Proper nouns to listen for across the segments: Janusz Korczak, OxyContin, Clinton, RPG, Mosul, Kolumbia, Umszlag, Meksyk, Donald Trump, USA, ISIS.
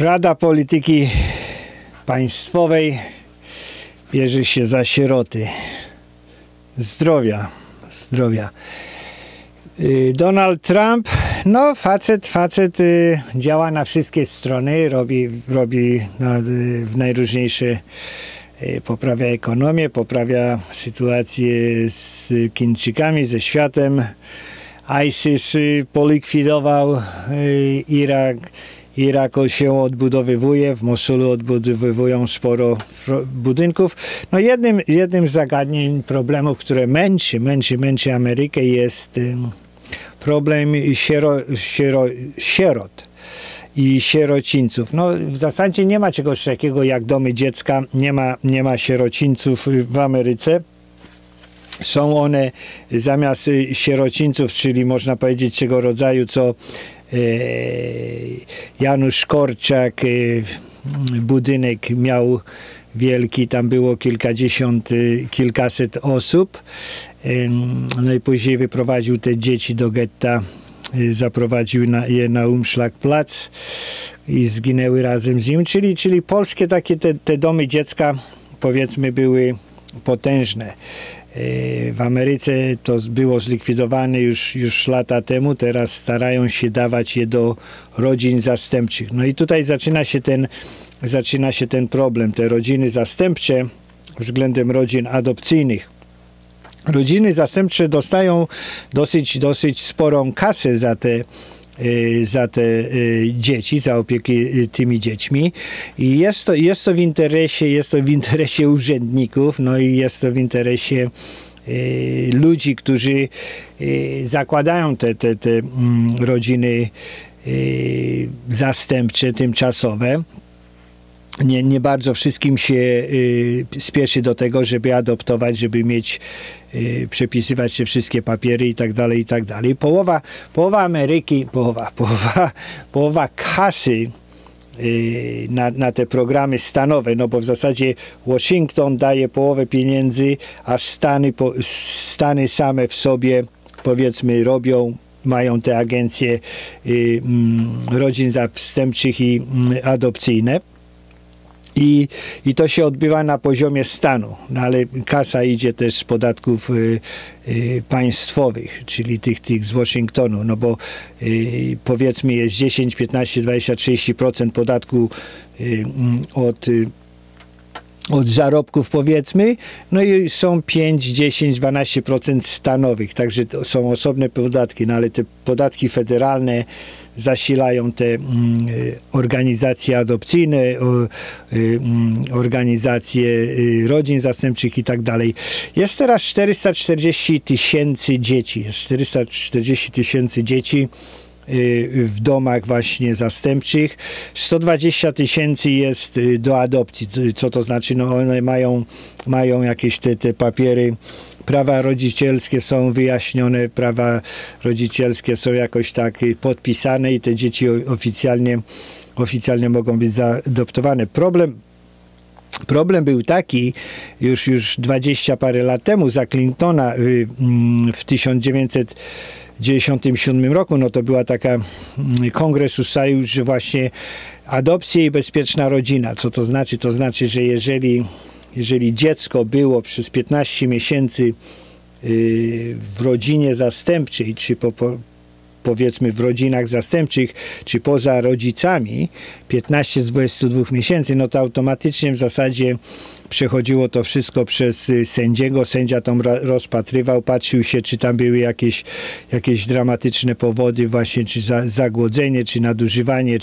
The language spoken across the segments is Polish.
Rada Polityki Państwowej bierze się za sieroty. Zdrowia. Donald Trump, no facet działa na wszystkie strony, robi w najróżniejsze, poprawia ekonomię, poprawia sytuację z Chińczykami, ze światem. ISIS polikwidował, Irak się odbudowywuje, w Mosulu odbudowywują sporo budynków. No jednym z zagadnień, problemów, które męczy Amerykę, jest problem sierot i sierocińców. No w zasadzie nie ma czegoś takiego jak domy dziecka, nie ma sierocińców w Ameryce. Są one zamiast sierocińców, czyli można powiedzieć tego rodzaju, co Janusz Korczak budynek miał wielki, tam było kilkaset osób, no i później wyprowadził te dzieci do getta, zaprowadził je na Umszlag plac i zginęły razem z nim, czyli polskie takie te domy dziecka, powiedzmy, były potężne. W Ameryce to było zlikwidowane już lata temu, teraz starają się dawać je do rodzin zastępczych. No i tutaj zaczyna się ten problem, te rodziny zastępcze względem rodzin adopcyjnych. Rodziny zastępcze dostają dosyć sporą kasę za te dzieci, za opiekę tymi dziećmi, i jest to w interesie urzędników, no i jest to w interesie ludzi, którzy zakładają te rodziny zastępcze, tymczasowe. Nie bardzo wszystkim się spieszy do tego, żeby adoptować, żeby mieć, przepisywać się wszystkie papiery i tak dalej. Połowa kasy na te programy stanowe, no bo w zasadzie Waszyngton daje połowę pieniędzy, a Stany same w sobie, powiedzmy, mają te agencje rodzin zastępczych i adopcyjne. I to się odbywa na poziomie stanu, no ale kasa idzie też z podatków państwowych, czyli tych z Waszyngtonu, no bo powiedzmy jest 10, 15, 20, 30% podatku od zarobków, powiedzmy, no i są 5, 10, 12% stanowych, także to są osobne podatki, no ale te podatki federalne zasilają te organizacje adopcyjne, organizacje rodzin zastępczych i tak dalej. Jest teraz 440 000 dzieci, jest 440 000 dzieci w domach właśnie zastępczych. 120 000 jest do adopcji. Co to znaczy? No one mają jakieś te papiery. Prawa rodzicielskie są wyjaśnione, prawa rodzicielskie są jakoś tak podpisane i te dzieci oficjalnie mogą być zaadoptowane. Problem był taki, już 20 parę lat temu za Clintona w 1997 roku, no to była taka kongres USA, że właśnie adopcje i bezpieczna rodzina. Co to znaczy? To znaczy, że jeżeli dziecko było przez 15 miesięcy w rodzinie zastępczej, czy powiedzmy w rodzinach zastępczych, czy poza rodzicami, 15 z 22 miesięcy, no to automatycznie w zasadzie przechodziło to wszystko przez sędziego. Sędzia to rozpatrywał, patrzył się, czy tam były jakieś dramatyczne powody właśnie, czy zagłodzenie, czy nadużywanie,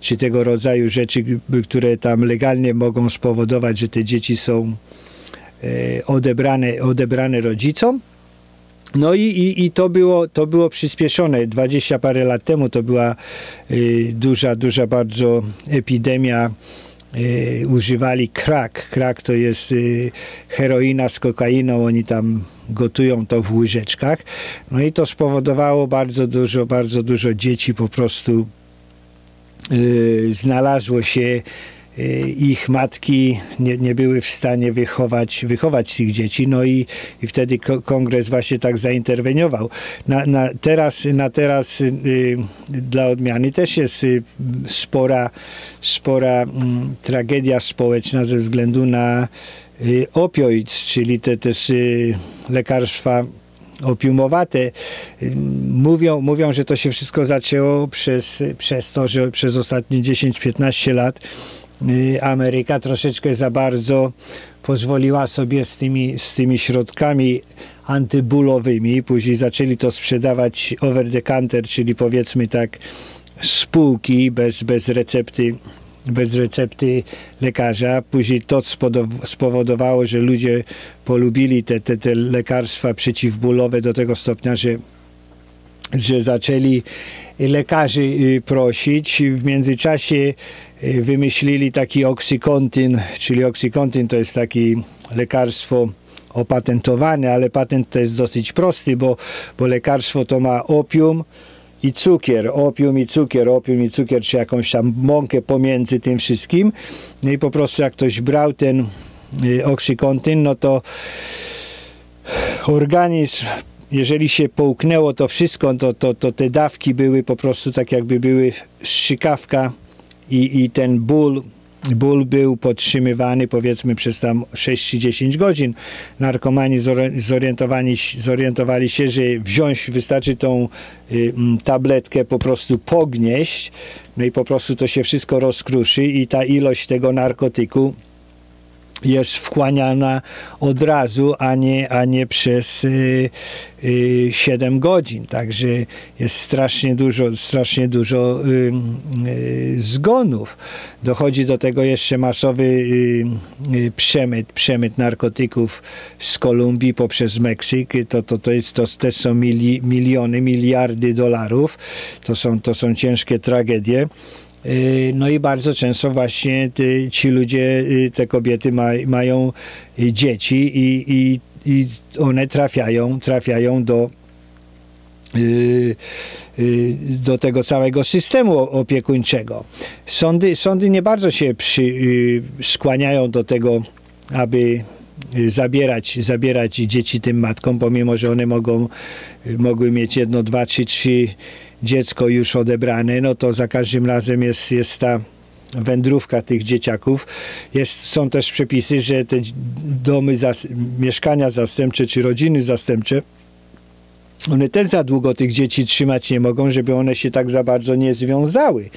czy tego rodzaju rzeczy, które tam legalnie mogą spowodować, że te dzieci są odebrane rodzicom. No i to było przyspieszone. 20 parę lat temu to była duża bardzo epidemia. Używali crack. Crack to jest heroina z kokainą. Oni tam gotują to w łyżeczkach. No i to spowodowało bardzo dużo dzieci po prostu znalazło się ich matki nie były w stanie wychować tych dzieci, no i wtedy kongres właśnie tak zainterweniował. Teraz dla odmiany też jest spora tragedia społeczna ze względu na opioid, czyli te też lekarstwa opiumowate. Mówią, że to się wszystko zaczęło przez to, że przez ostatnie 10-15 lat Ameryka troszeczkę za bardzo pozwoliła sobie z tymi środkami antybólowymi. Później zaczęli to sprzedawać over the counter, czyli powiedzmy tak spółki bez recepty lekarza. Później to spowodowało, że ludzie polubili te lekarstwa przeciwbólowe do tego stopnia, że zaczęli lekarzy prosić. W międzyczasie wymyślili taki OxyContin, czyli OxyContin to jest takie lekarstwo opatentowane, ale patent to jest dosyć prosty, bo lekarstwo to ma opium i cukier, czy jakąś tam mąkę pomiędzy tym wszystkim. No i po prostu jak ktoś brał ten OxyContin, no to organizm, jeżeli się połknęło to wszystko, to te dawki były po prostu tak jakby były strzykawka i ten ból był podtrzymywany powiedzmy przez tam 6 czy 10 godzin. Narkomani zorientowali się, że wystarczy tą tabletkę po prostu pognieść, no i po prostu to się wszystko rozkruszy i ta ilość tego narkotyku jest wchłaniana od razu, a nie przez 7 godzin. Także jest strasznie dużo zgonów. Dochodzi do tego jeszcze masowy przemyt narkotyków z Kolumbii poprzez Meksyk. To też są miliony, miliardy dolarów. To są ciężkie tragedie. No i bardzo często właśnie ci ludzie, te kobiety mają dzieci i one trafiają do tego całego systemu opiekuńczego. Sądy nie bardzo się skłaniają do tego, aby zabierać dzieci tym matkom, pomimo że one mogły mieć jedno, dwa, trzy dziecko już odebrane, no to za każdym razem jest ta wędrówka tych dzieciaków. Są też przepisy, że te domy, mieszkania zastępcze czy rodziny zastępcze, one też za długo tych dzieci trzymać nie mogą, żeby one się tak za bardzo nie związały.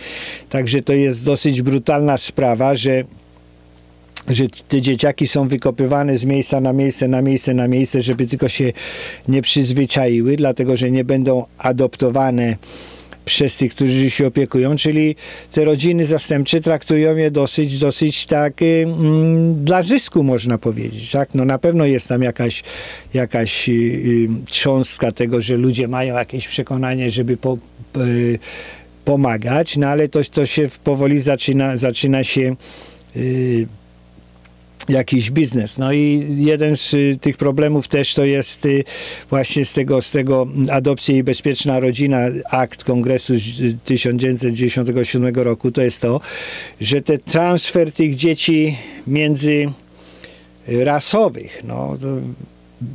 Także to jest dosyć brutalna sprawa, że te dzieciaki są wykopywane z miejsca na miejsce, żeby tylko się nie przyzwyczaiły, dlatego że nie będą adoptowane przez tych, którzy się opiekują, czyli te rodziny zastępcze traktują je dosyć tak dla zysku, można powiedzieć, tak? No na pewno jest tam jakaś cząstka tego, że ludzie mają jakieś przekonanie, żeby pomagać, no ale to się powoli zaczyna się jakiś biznes. No i jeden z tych problemów też to jest właśnie z tego Adopcja i Bezpieczna Rodzina Akt Kongresu z 1997 roku, to jest to, że ten transfer tych dzieci międzyrasowych, no,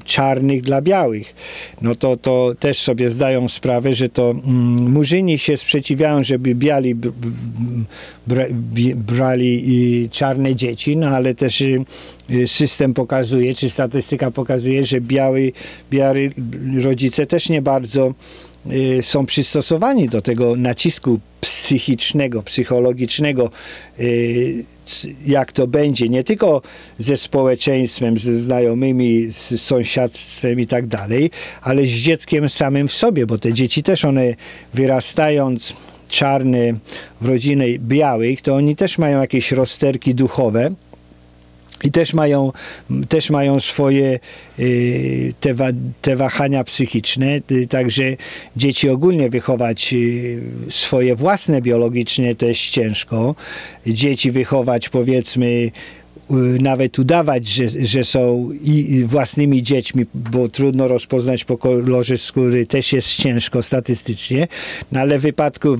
czarnych dla białych, no to też sobie zdają sprawę, że to murzyni się sprzeciwiają, żeby biali brali czarne dzieci, no ale też system pokazuje, czy statystyka pokazuje, że biali rodzice też nie bardzo są przystosowani do tego nacisku psychicznego, psychologicznego, jak to będzie, nie tylko ze społeczeństwem, ze znajomymi, z sąsiedztwem i tak dalej, ale z dzieckiem samym w sobie, bo te dzieci też one wyrastając czarne w rodzinie białych, to oni też mają jakieś rozterki duchowe i też mają swoje te wahania psychiczne, także dzieci ogólnie wychować swoje własne biologicznie też ciężko. Dzieci wychować powiedzmy, nawet udawać, że są własnymi dziećmi, bo trudno rozpoznać po kolorze skóry, też jest ciężko statystycznie, no ale w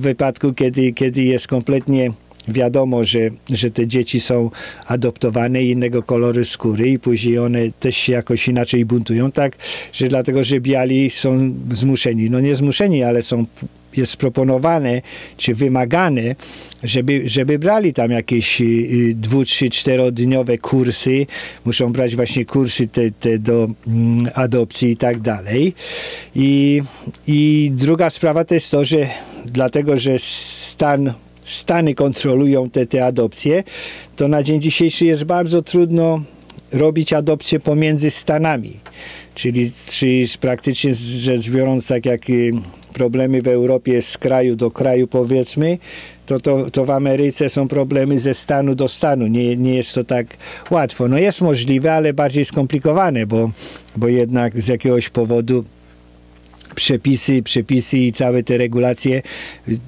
wypadku kiedy jest kompletnie wiadomo, że te dzieci są adoptowane innego koloru skóry i później one też się jakoś inaczej buntują, tak, że dlatego, że biali są zmuszeni, no nie zmuszeni, ale są, jest proponowane czy wymagane, żeby brali tam jakieś 2-, 3-, 4-dniowe kursy, muszą brać właśnie kursy te do adopcji i tak dalej. I druga sprawa to jest to, że dlatego, że Stany kontrolują te adopcje, to na dzień dzisiejszy jest bardzo trudno robić adopcje pomiędzy Stanami. Czyli praktycznie rzecz biorąc, tak jak problemy w Europie z kraju do kraju, powiedzmy, to w Ameryce są problemy ze stanu do stanu. Nie jest to tak łatwo. No jest możliwe, ale bardziej skomplikowane, bo jednak z jakiegoś powodu przepisy i całe te regulacje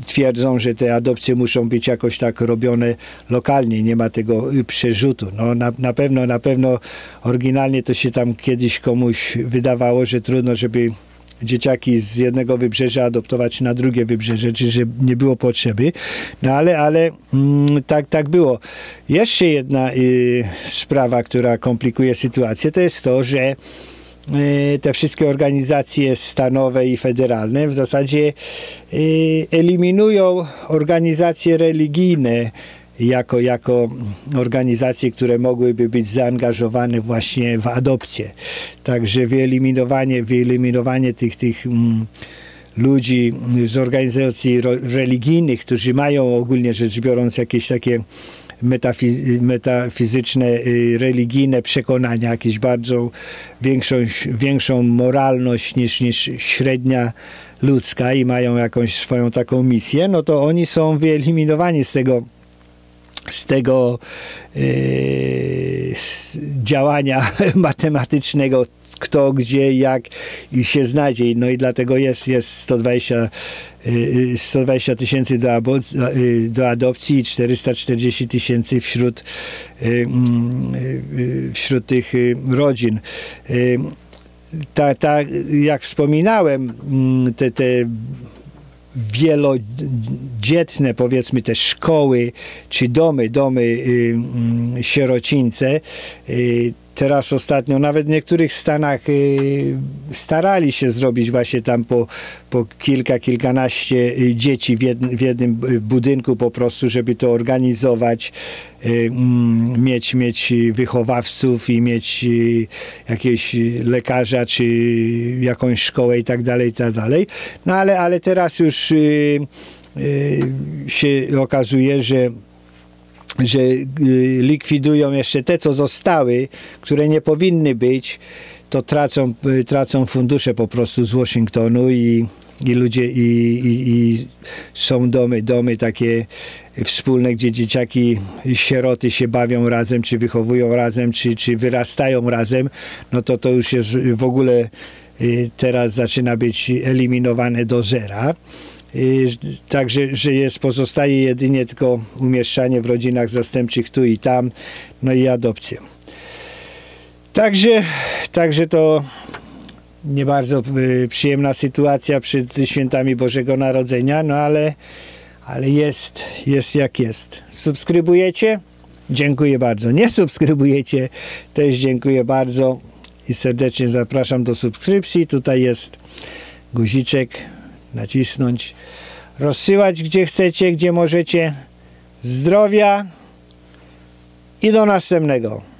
twierdzą, że te adopcje muszą być jakoś tak robione lokalnie, nie ma tego przerzutu. No, na pewno oryginalnie to się tam kiedyś komuś wydawało, że trudno, żeby dzieciaki z jednego wybrzeża adoptować na drugie wybrzeże, czy że nie było potrzeby, no ale tak było. Jeszcze jedna sprawa, która komplikuje sytuację, to jest to, że te wszystkie organizacje stanowe i federalne w zasadzie eliminują organizacje religijne jako organizacje, które mogłyby być zaangażowane właśnie w adopcję. Także wyeliminowanie tych ludzi z organizacji religijnych, którzy mają ogólnie rzecz biorąc jakieś takie metafizyczne, religijne przekonania, jakieś bardzo większą moralność niż średnia ludzka i mają jakąś swoją taką misję, no to oni są wyeliminowani z działania matematycznego, kto, gdzie, jak i się znajdzie. No i dlatego jest 120 tysięcy do adopcji i 440 tysięcy wśród tych rodzin. Jak wspominałem, te wielodzietne, powiedzmy, te szkoły czy domy sierocińce, teraz ostatnio nawet w niektórych Stanach starali się zrobić właśnie tam po kilkanaście dzieci w jednym budynku po prostu, żeby to organizować, mieć wychowawców i mieć jakiegoś lekarza czy jakąś szkołę i tak dalej, i tak dalej. No ale teraz już się okazuje, że likwidują jeszcze te, co zostały, które nie powinny być, to tracą fundusze po prostu z Waszyngtonu i ludzie i są domy takie wspólne, gdzie dzieciaki, sieroty się bawią razem, czy wychowują razem, czy wyrastają razem, no to już jest w ogóle teraz zaczyna być eliminowane do zera. Także, że pozostaje jedynie tylko umieszczanie w rodzinach zastępczych tu i tam, no i adopcje. Także to nie bardzo przyjemna sytuacja przed świętami Bożego Narodzenia, no ale jest jak jest. Subskrybujecie? Dziękuję bardzo. Nie subskrybujecie? Też dziękuję bardzo i serdecznie zapraszam do subskrypcji. Tutaj jest guziczek. Nacisnąć, rozsyłać gdzie chcecie, gdzie możecie. Zdrowia i do następnego.